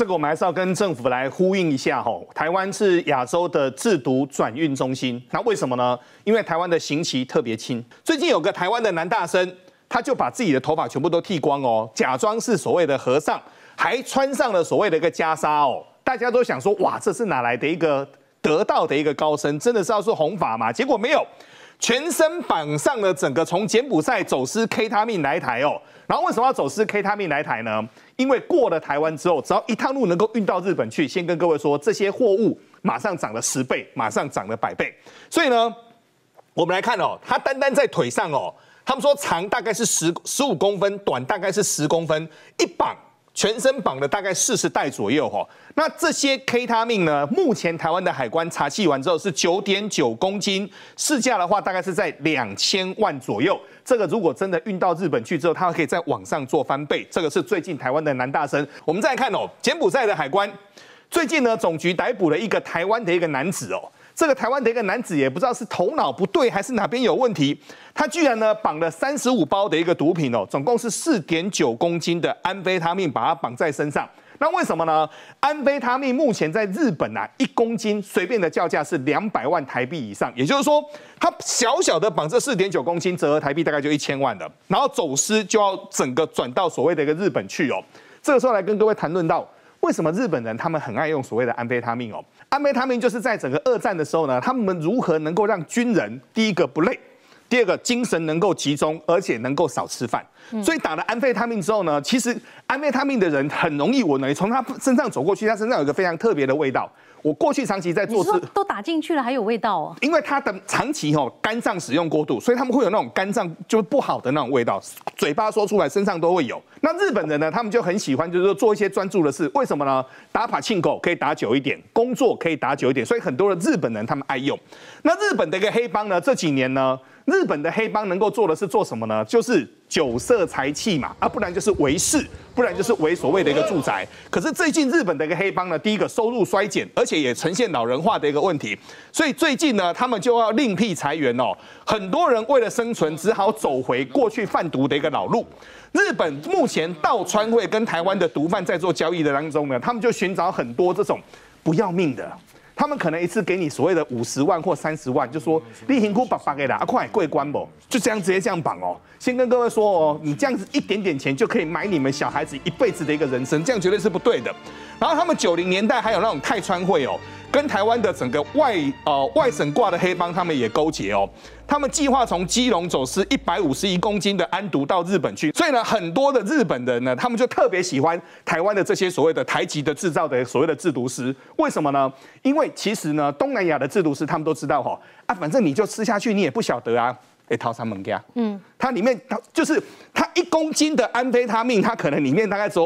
这个我们还是要跟政府来呼应一下吼。台湾是亚洲的制毒转运中心，那为什么呢？因为台湾的刑期特别轻。最近有个台湾的男大生，他就把自己的头发全部都剃光哦，假装是所谓的和尚，还穿上了所谓的一个袈裟哦。大家都想说，哇，这是哪来的一个得道的一个高僧？真的是要说弘法吗？结果没有。 全身绑上了整个从柬埔寨走私 K 他命来台哦，然后为什么要走私 K 他命来台呢？因为过了台湾之后，只要一趟路能够运到日本去，先跟各位说，这些货物马上涨了10倍，马上涨了100倍。所以呢，我们来看哦，它单单在腿上哦，他们说长大概是15公分，短大概是10公分，一绑。 全身绑了大概40袋左右哈，那这些 K 他命呢？目前台湾的海关查缉完之后是9.9公斤，市价的话大概是在2000万左右。这个如果真的运到日本去之后，它可以在网上做翻倍。这个是最近台湾的男大生。我们再来看哦，柬埔寨的海关最近呢，总局逮捕了一个台湾的一个男子哦。 这个台湾的一个男子也不知道是头脑不对还是哪边有问题，他居然呢绑了35包的一个毒品哦，总共是4.9公斤的安非他命，把它绑在身上。那为什么呢？安非他命目前在日本啊，1公斤随便的叫价是200万台币以上，也就是说，他小小的绑这4.9公斤，折合台币大概就1000万了。然后走私就要整个转到所谓的一个日本去哦。这个时候来跟各位谈论到。 为什么日本人他们很爱用所谓的安非他命哦？安非他命就是在整个二战的时候呢，他们如何能够让军人第一个不累，第二个精神能够集中，而且能够少吃饭。所以打了安非他命之后呢，其实安非他命的人很容易闻，你从他身上走过去，他身上有一个非常特别的味道。我过去长期在做事，都打进去了还有味道哦。因为他的长期哦肝脏使用过度，所以他们会有那种肝脏就不好的那种味道，嘴巴说出来身上都会有。 那日本人呢？他们就很喜欢，就是说做一些专注的事。为什么呢？打パチンコ可以打久一点，工作可以打久一点，所以很多的日本人他们爱用。那日本的一个黑帮呢，这几年呢，日本的黑帮能够做的是做什么呢？就是酒色财气嘛，啊，不然就是围市，不然就是围所谓的一个住宅。可是最近日本的一个黑帮呢，第一个收入衰减，而且也呈现老人化的一个问题，所以最近呢，他们就要另辟裁员哦。很多人为了生存，只好走回过去贩毒的一个老路。 日本目前道川会跟台湾的毒贩在做交易的当中呢，他们就寻找很多这种不要命的，他们可能一次给你所谓的50万或30万，就说你辛苦爸爸给啦，啊快过关不？就这样直接这样绑哦。先跟各位说哦，你这样子一点点钱就可以买你们小孩子一辈子的一个人生，这样绝对是不对的。然后他们90年代还有那种泰川会哦，跟台湾的整个外省挂的黑帮他们也勾结哦。 他们计划从基隆走私151公斤的安毒到日本去，所以呢，很多的日本人呢，他们就特别喜欢台湾的这些所谓的台籍的制造的所谓的制毒师，为什么呢？因为其实呢，东南亚的制毒师他们都知道哈，啊，反正你就吃下去，你也不晓得啊，哎，淘沙门家，它里面它就是它1公斤的安非他命，它可能里面大概只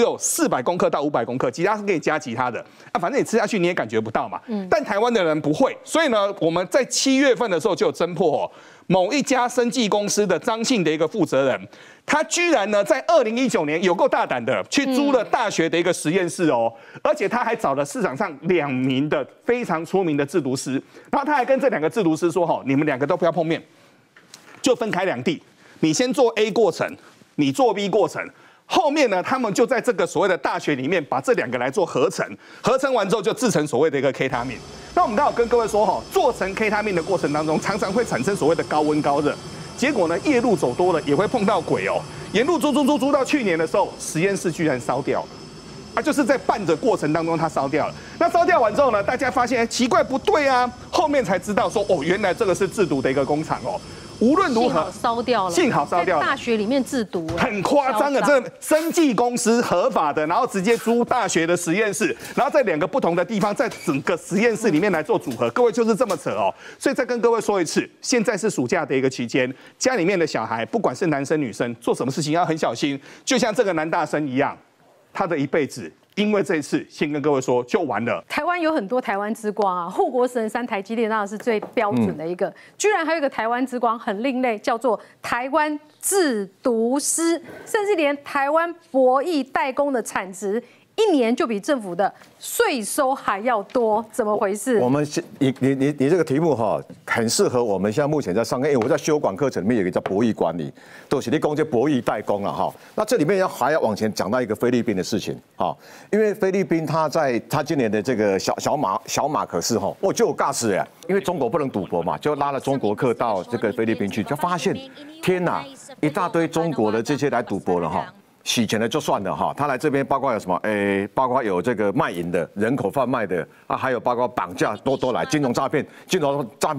有400公克到500公克，其他是可以加其他的啊，反正你吃下去你也感觉不到嘛。但台湾的人不会，所以呢，我们在7月份的时候就有侦破哦，某一家生技公司的张姓的一个负责人，他居然呢在2019年有够大胆的去租了大学的一个实验室哦，而且他还找了市场上2名的非常出名的制毒师，然后他还跟这2个制毒师说哈，你们2个都不要碰面，就分开2地。 你先做 A 过程，你做 B 过程，后面呢，他们就在这个所谓的大学里面把这2个来做合成，合成完之后就制成所谓的一个 K 他命。那我们刚好跟各位说哈，做成 K 他命的过程当中，常常会产生所谓的高温高热，结果呢，夜路走多了也会碰到鬼哦。沿路租到去年的时候，实验室居然烧掉了。 啊，就是在拌的过程当中，它烧掉了。那烧掉完之后呢，大家发现奇怪不对啊，后面才知道说哦，原来这个是制毒的一个工厂哦。无论如何，烧掉了，幸好烧掉了。大学里面制毒，很夸张的，这生技公司合法的，然后直接租大学的实验室，然后在2个不同的地方，在整个实验室里面来做组合。各位就是这么扯哦。所以再跟各位说一次，现在是暑假的一个期间，家里面的小孩不管是男生女生，做什么事情要很小心，就像这个男大生一样。 他的一辈子，因为这一次，先跟各位说，就完了。台湾有很多台湾之光啊，护国神山台积电那是最标准的一个，居然还有一个台湾之光很另类，叫做台湾制毒师，甚至连台湾博弈代工的产值一年就比政府的税收还要多，怎么回事？我们你这个题目哈，很适合我们现在目前在上课。我在修管课程里面有一个叫博弈管理，都是你讲这博弈代工了哈。那这里面还要往前讲到一个菲律宾的事情哈，因为菲律宾他今年的这个小马可是哈，我就有尬死了，因为中国不能赌博嘛，就拉了中国客到这个菲律宾去，就发现天哪，一大堆中国的这些来赌博了哈。 洗钱的就算了哈，他来这边包括有什么？包括有这个卖淫的、人口贩卖的啊，还有包括绑架都来，金融诈骗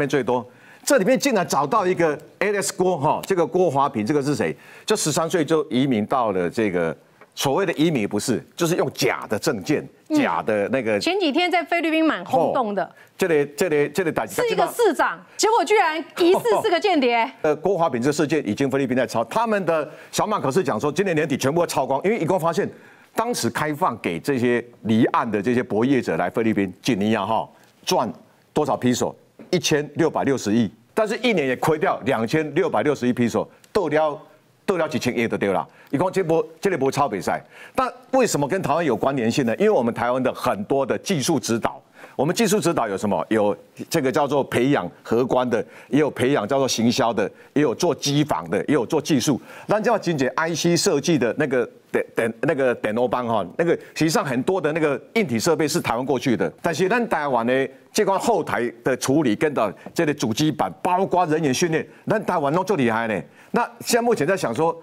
最多。这里面竟然找到一个 Alex 郭哈，这个郭华平，这个是谁？就13岁就移民到了这个所谓的移民，不是，就是用假的证件、假的那个。前几天在菲律宾蛮轰动的。这里打是一个市长，结果居然疑似是个间谍。郭华平这事件已经菲律宾在抄，他们的小马可是讲说，今年年底全部抄光，因为一共发现，当时开放给这些离岸的这些博弈业者来菲律宾、几尼亚哈赚多少批索？1660亿，但是一年也亏掉2661批索，斗掉几千亿就对了。一共这波抄比赛，但为什么跟台湾有关联性呢？因为我们台湾的很多的技术指导。 我们技术指导有什么？有这个叫做培养荷官的，也有培养叫做行销的，也有做机房的，也有做技术。那叫金姐 IC 设计的那个电脑班哈，那个实际上很多的那个硬体设备是台湾过去的，但是咱台湾呢，这款后台的处理跟到这类主机板，包括人员训练，咱台湾弄最厉害呢。那现在目前在想说，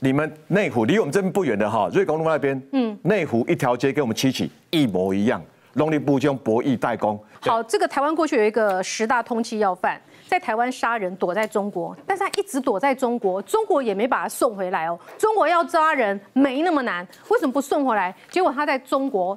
你们内湖离我们这边不远的哈，瑞光路那边，内湖一条街跟我们7期一模一样。 农力部将博弈代工。好，这个台湾过去有一个10大通缉要犯，在台湾杀人，躲在中国，但是他一直躲在中国，中国也没把他送回来哦。中国要抓人没那么难，为什么不送回来？结果他在中国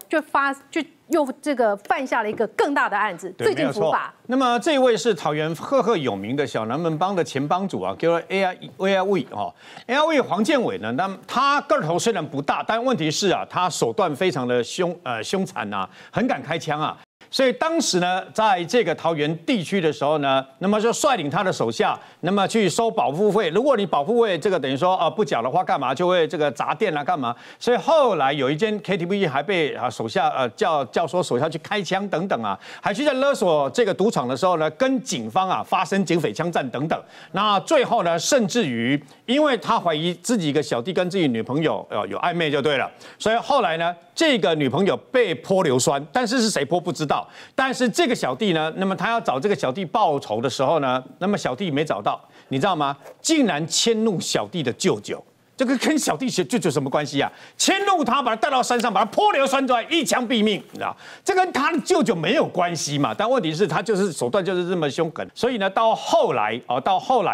又这个犯下了一个更大的案子，最近伏法。那么这一位是桃园赫赫有名的小南门帮的前帮主啊，叫 AIV 哈 ，AIV 黄建伟呢，那他个头虽然不大，但问题是啊，他手段非常的凶残啊，很敢开枪啊。 所以当时呢，在这个桃园地区的时候呢，那么就率领他的手下，那么去收保护费。如果你保护费这个等于说啊不缴的话，干嘛就会这个砸店啊，干嘛？所以后来有一间 KTV 还被啊手下叫说手下去开枪等等啊，还去在勒索这个赌场的时候呢，跟警方啊发生警匪枪战等等。那最后呢，甚至于因为他怀疑自己一个小弟跟自己女朋友有暧昧就对了，所以后来呢，这个女朋友被泼硫酸，但是是谁泼不知道。 但是这个小弟呢，那么他要找这个小弟报仇的时候呢，那么小弟没找到，你知道吗？竟然迁怒小弟的舅舅，这个跟小弟舅舅什么关系啊？迁怒他，把他带到山上，把他泼硫酸出来，一枪毙命，你知道？这跟他的舅舅没有关系嘛？但问题是，他就是手段就是这么凶狠，所以呢，到后来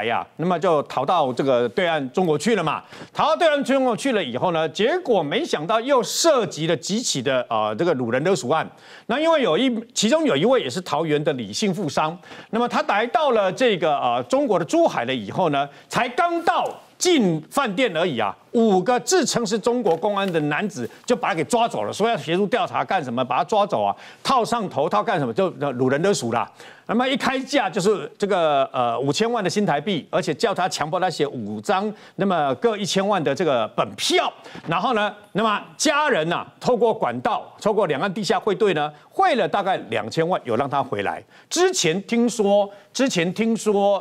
呀、啊，那么就逃到这个对岸中国去了嘛。逃到对岸中国去了以后呢，结果没想到又涉及了几起的这个掳人勒赎案。 那因为其中有一位也是桃园的李姓富商，那么他来到了这个中国的珠海了以后呢，才刚到进饭店而已啊，5个自称是中国公安的男子就把他给抓走了，说要协助调查干什么？把他抓走啊，套上头套干什么？就掳人勒赎啦。那么一开价就是这个5000万的新台币，而且叫他强迫他写5张，那么各1000万的这个本票，然后呢，那么家人呐、啊，透过管道，透过两岸地下汇兑呢。 汇了大概2000万，有让他回来。之前听说，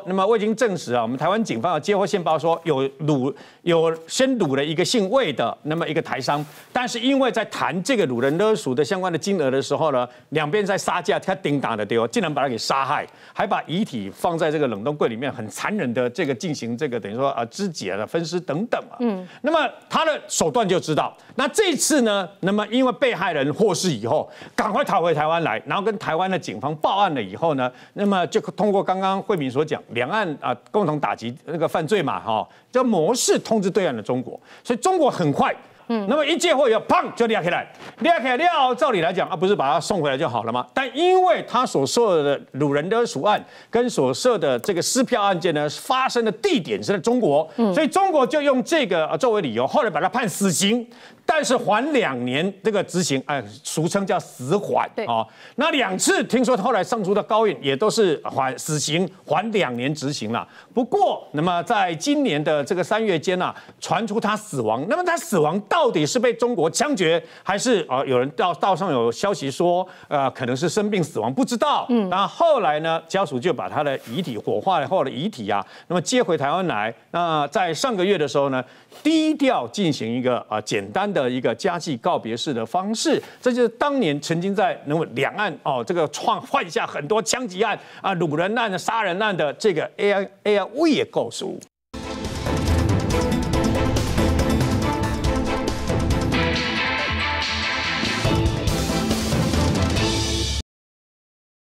那么我已经证实啊，我们台湾警方接获线报说有先掳了一个姓魏的那么一个台商，但是因为在谈这个掳人勒赎的相关的金额的时候呢，两边在杀价，他叮当的丢，竟然把他给杀害，还把遗体放在这个冷冻柜里面，很残忍的这个进行这个等于说肢解了、分尸等等啊。那么他的手段就知道。那这次呢，那么因为被害人获释以后，赶快逃。 回台湾来，然后跟台湾的警方报案了以后呢，那么就通过刚刚慧敏所讲，两岸啊共同打击那个犯罪嘛，哈，这模式通知对岸的中国，所以中国很快，那么一接获以后，砰就抓起来，抓起来了，照理来讲啊，不是把他送回来就好了吗？但因为他所涉的掳人勒赎案跟所涉的这个撕票案件呢，发生的地点是在中国，所以中国就用这个作为理由，后来把他判死刑。 但是缓2年这个执行，俗称叫死缓啊。那2次听说后来上诉到高院，也都是死刑，缓2年执行了。不过，那么在今年的这个3月间啊，传出他死亡。那么他死亡到底是被中国枪决，还是有人道上有消息说，可能是生病死亡，不知道。嗯，然后后来呢，家属就把他的遗体火化后的遗体啊，那么接回台湾来。那在上个月的时候呢，低调进行一个简单的一个家祭告别式的方式。这就是当年曾经在两岸这个犯下很多枪击案啊、掳人案、杀人案的这个 AIV 的构诉。